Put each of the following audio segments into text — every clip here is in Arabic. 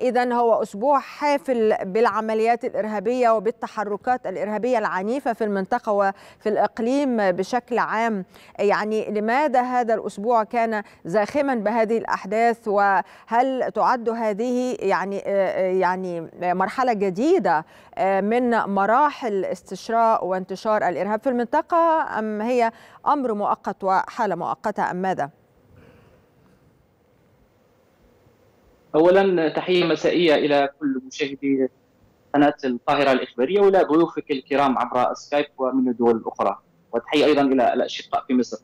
إذن هو أسبوع حافل بالعمليات الإرهابية وبالتحركات الإرهابية العنيفة في المنطقة وفي الإقليم بشكل عام. يعني لماذا هذا الأسبوع كان زاخما بهذه الأحداث؟ وهل تعد هذه يعني مرحلة جديدة من مراحل استشراء وانتشار الإرهاب في المنطقة، أم هي أمر مؤقت وحالة مؤقتة، أم ماذا؟ أولا تحية مسائية إلى كل مشاهدي قناة القاهرة الإخبارية وإلى ضيوفك الكرام عبر سكايب ومن الدول الأخرى، وتحية أيضا إلى الأشقاء في مصر.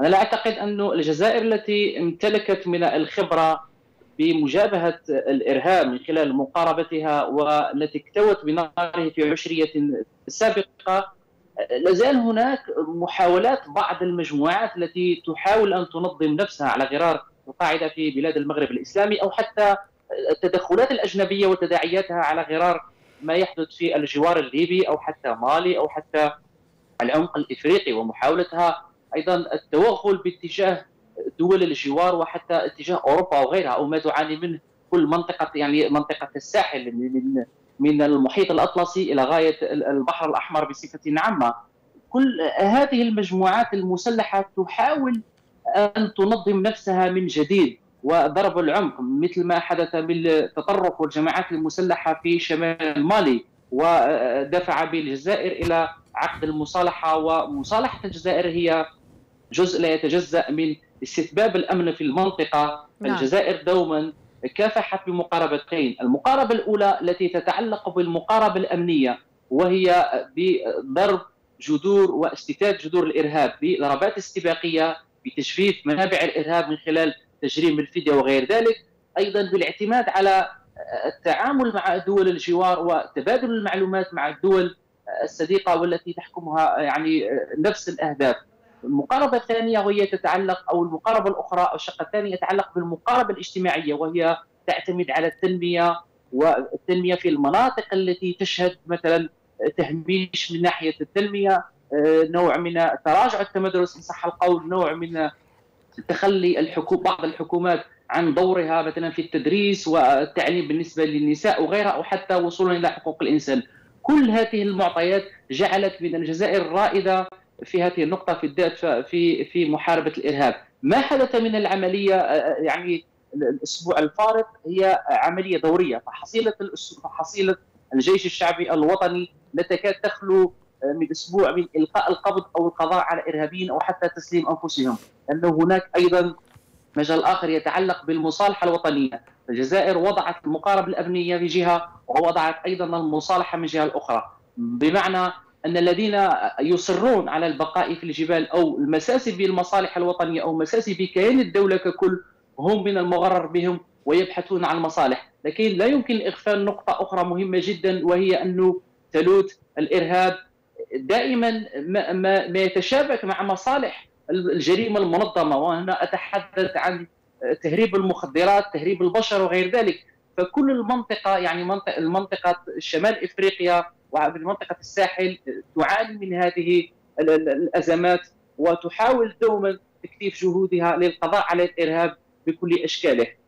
أنا لا أعتقد أن الجزائر التي امتلكت من الخبرة بمجابهة الإرهاب من خلال مقاربتها والتي اكتوت بناره في عشرية سابقة، لازال هناك محاولات بعض المجموعات التي تحاول أن تنظم نفسها على غرار القاعدة في بلاد المغرب الإسلامي، أو حتى التدخلات الأجنبية وتداعياتها على غرار ما يحدث في الجوار الليبي أو حتى مالي أو حتى العمق الإفريقي، ومحاولتها أيضا التوغل باتجاه دول الجوار وحتى اتجاه أوروبا وغيرها، أو ما تعاني منه كل منطقة، يعني منطقة الساحل من المحيط الأطلسي إلى غاية البحر الأحمر بصفة عامة. كل هذه المجموعات المسلحة تحاول أن تنظم نفسها من جديد، وضرب العمق مثل ما حدث بالتطرف والجماعات المسلحة في شمال مالي، ودفع بالجزائر إلى عقد المصالحة. ومصالحة الجزائر هي جزء لا يتجزأ من استتباب الأمن في المنطقة. الجزائر دوما كافحت بمقاربتين، المقاربة الأولى التي تتعلق بالمقاربة الأمنية، وهي بضرب جذور واستتاب جذور الإرهاب بضربات استباقية، بتجفيف منابع الإرهاب من خلال تجريم الفدية وغير ذلك، أيضا بالاعتماد على التعامل مع دول الجوار وتبادل المعلومات مع الدول الصديقة والتي تحكمها يعني نفس الأهداف. المقاربة الثانية وهي تتعلق، أو المقاربة الأخرى أو الشق الثاني يتعلق بالمقاربة الاجتماعية، وهي تعتمد على التنمية، والتنمية في المناطق التي تشهد مثلا تهميش من ناحية التنمية، نوع من تراجع التمدرس إن صح القول، نوع من تخلي بعض الحكومات عن دورها مثلا في التدريس والتعليم بالنسبة للنساء وغيرها، أو حتى وصولا إلى حقوق الإنسان. كل هذه المعطيات جعلت من الجزائر رائدة في هذه النقطة في الذات في محاربة الإرهاب. ما حدث من العملية يعني الأسبوع الفارط هي عملية دورية، فحصيلة الجيش الشعبي الوطني لا تكاد تخلو من أسبوع من إلقاء القبض أو القضاء على إرهابيين أو حتى تسليم أنفسهم. لأن هناك أيضا مجال آخر يتعلق بالمصالحة الوطنية. الجزائر وضعت المقاربة الأمنية في جهة، ووضعت أيضا المصالحة من جهة أخرى، بمعنى أن الذين يصرون على البقاء في الجبال أو المساس بالمصالح الوطنية أو مساس بكيان الدولة ككل هم من المغرر بهم ويبحثون عن المصالح. لكن لا يمكن إغفال نقطة أخرى مهمة جدا، وهي أنه تلوث الإرهاب دائما ما يتشابك مع مصالح الجريمة المنظمة، وهنا أتحدث عن تهريب المخدرات، تهريب البشر وغير ذلك. فكل المنطقة يعني المنطقة شمال إفريقيا ومنطقة الساحل تعاني من هذه الأزمات، وتحاول دوما تكثيف جهودها للقضاء على الإرهاب بكل أشكاله.